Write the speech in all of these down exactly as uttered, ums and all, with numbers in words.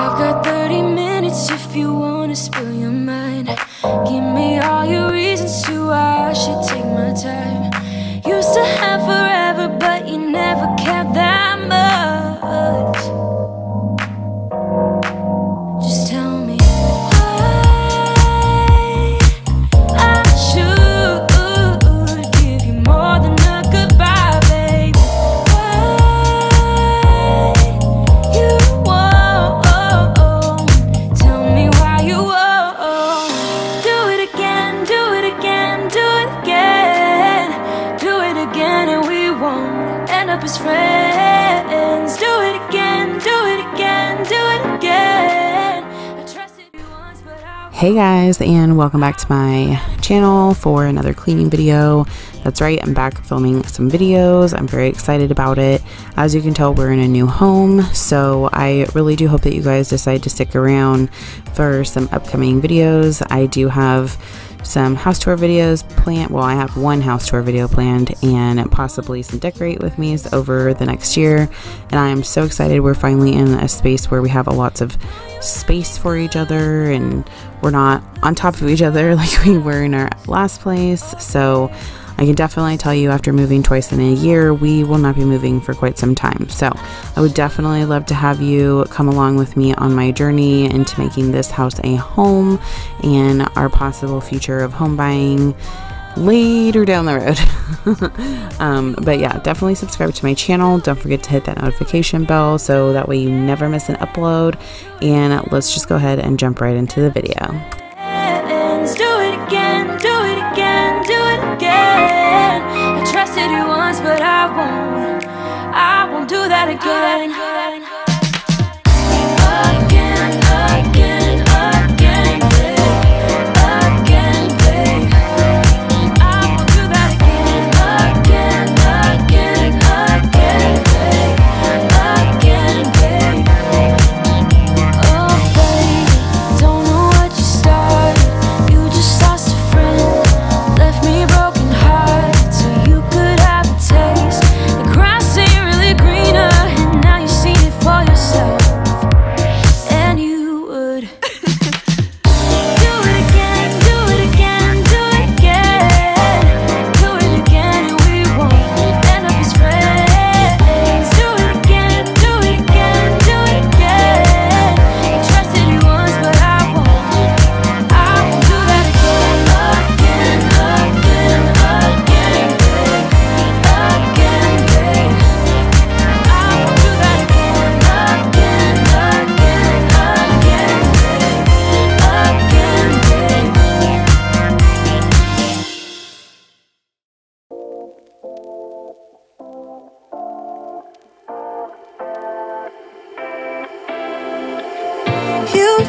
I've got thirty minutes if you wanna spill your mind. Give me all your reasons to why I should take my time. Used to have forever, but you never cared that much. Just tell me why I should give you more than a goodbye, baby. Why you won't tell me why you won't do it again, do it again, do it again, do it again, and we won't end up as friends. Do it again, do it again, do it again. Hey guys, and welcome back to my channel for another cleaning video. That's right, I'm back filming some videos. I'm very excited about it. As you can tell, we're in a new home, so I really do hope that you guys decide to stick around for some upcoming videos. I do have some house tour videos planned. Well, I have one house tour video planned and possibly some decorate with me's over the next year, and I am so excited. We're finally in a space where we have a lots of space for each other and we're not on top of each other like we were in our last place. So I can definitely tell you, after moving twice in a year, we will not be moving for quite some time. So I would definitely love to have you come along with me on my journey into making this house a home and our possible future of home buying later down the road. um, but yeah, definitely subscribe to my channel. Don't forget to hit that notification bell so that way you never miss an upload. And let's just go ahead and jump right into the video. But I won't, I won't do that again. Again, again, again, again, babe. I won't do that again. Again, again, again, babe. Again, babe. Oh, babe, don't know what you started. You just lost a friend, left me broken heart. So you could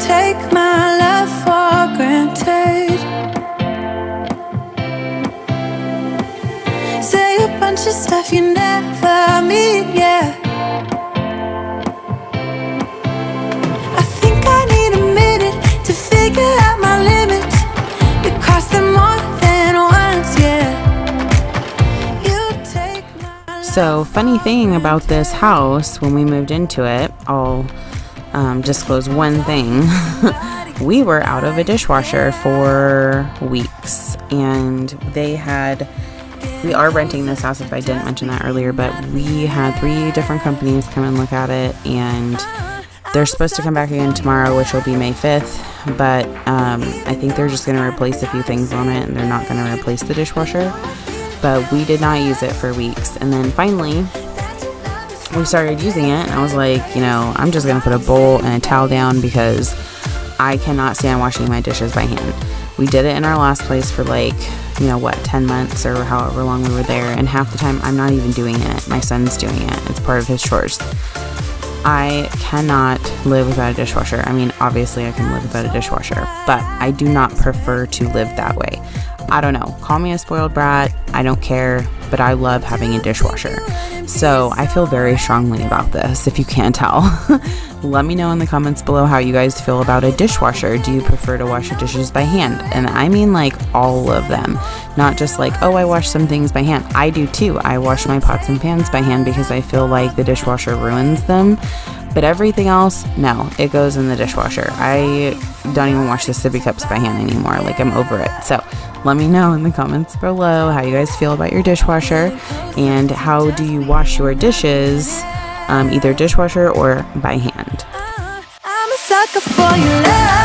take my love for granted. Say a bunch of stuff you never mean, yeah. I think I need a minute to figure out my limits. You cross them more than once, yeah. You take my love. So, funny thing about this house, when we moved into it, all Um, disclose one thing. We were out of a dishwasher for weeks, and they had we are renting this house, if I didn't mention that earlier, but we had three different companies come and look at it, and they're supposed to come back again tomorrow, which will be May fifth, but um, I think they're just gonna replace a few things on it, and they're not gonna replace the dishwasher. But we did not use it for weeks, and then finally we started using it, and I was like, you know, I'm just gonna put a bowl and a towel down because I cannot stand washing my dishes by hand. We did it in our last place for like, you know what, ten months or however long we were there, and half the time I'm not even doing it. My son's doing it. It's part of his chores. I cannot live without a dishwasher. I mean, obviously I can live without a dishwasher, but I do not prefer to live that way. I don't know, call me a spoiled brat, I don't care, but I love having a dishwasher. So I feel very strongly about this, if you can't tell. Let me know in the comments below how you guys feel about a dishwasher. Do you prefer to wash your dishes by hand? And I mean like all of them, not just like, oh, I wash some things by hand. I do too. I wash my pots and pans by hand because I feel like the dishwasher ruins them. But everything else, no, it goes in the dishwasher. I don't even wash the sippy cups by hand anymore. Like, I'm over it. So let me know in the comments below how you guys feel about your dishwasher and how do you wash your dishes, um, either dishwasher or by hand. I'm a sucker for your love.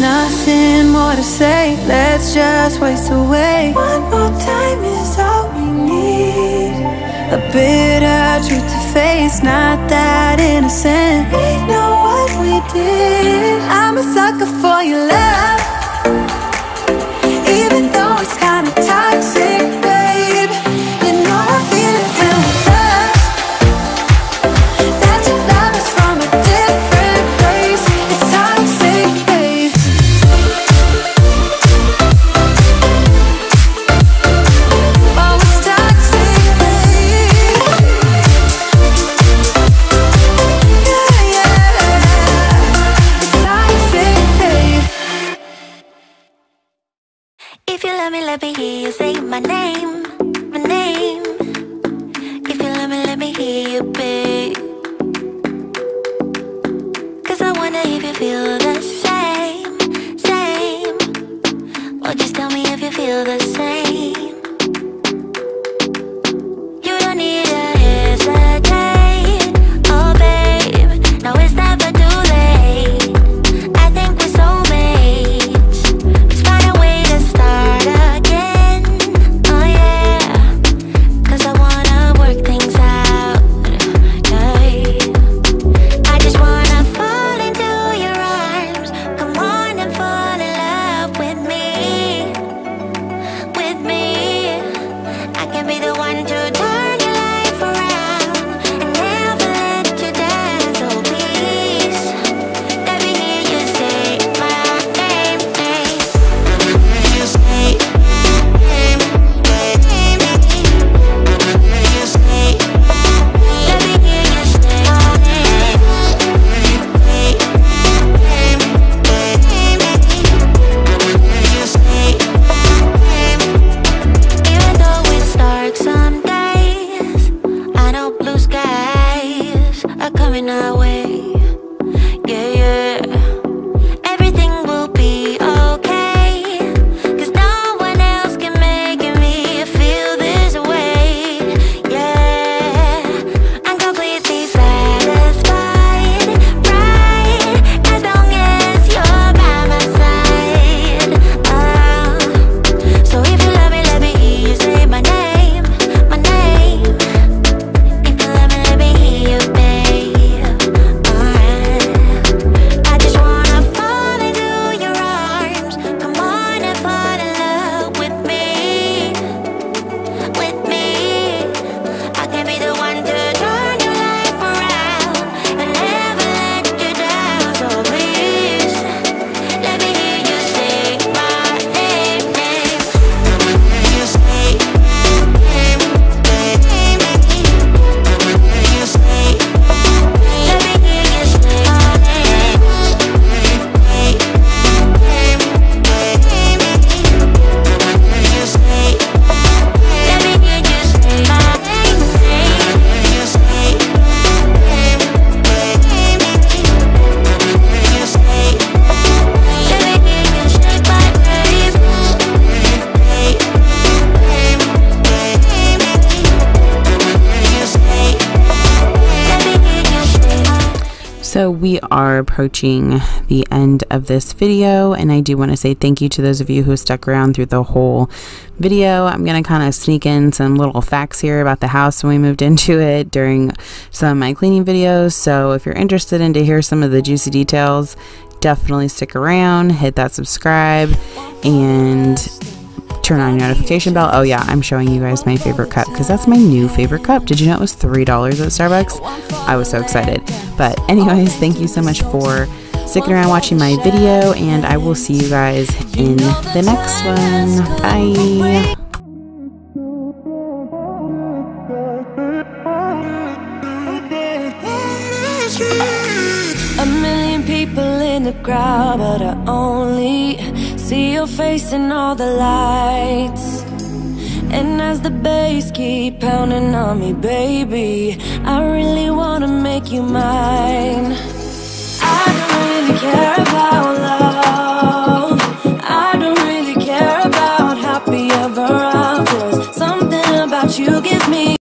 Nothing more to say, let's just waste away. One more time is all we need. A bitter truth to face, not that innocent. We know what we did. I'm a sucker for your love. Even though it's kind of toxic, babe, you know I feel it when we touch. That your love is from a different place. It's toxic, babe. If you love me, let me hear you say my name, my name. If you love me, let me hear you, babe. Cause I wonder if you feel the same, same. Or just tell me if you feel the same. You don't need to hesitate, oh babe. No, it's never too late. I think we're soulmates. So we are approaching the end of this video, and I do want to say thank you to those of you who stuck around through the whole video. I'm going to kind of sneak in some little facts here about the house when we moved into it during some of my cleaning videos. So if you're interested in to hear some of the juicy details, definitely stick around, hit that subscribe, and Turn on your notification bell. Oh yeah, I'm showing you guys my favorite cup because that's my new favorite cup. Did you know it was three dollars at Starbucks? I was so excited. But anyways, thank you so much for sticking around watching my video, and I will see you guys in the next one. Bye! A million people in the crowd, but I only see your face in all the lights. And as the bass keep pounding on me, baby, I really wanna make you mine.